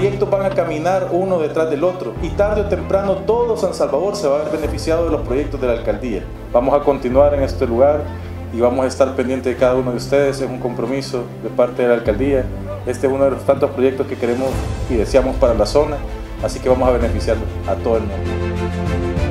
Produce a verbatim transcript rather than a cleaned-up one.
proyectos van a caminar uno detrás del otro y tarde o temprano todo San Salvador se va a ver beneficiado de los proyectos de la alcaldía. Vamos a continuar en este lugar y vamos a estar pendientes de cada uno de ustedes. Es un compromiso de parte de la alcaldía. Este es uno de los tantos proyectos que queremos y deseamos para la zona, así que vamos a beneficiar a todo el mundo.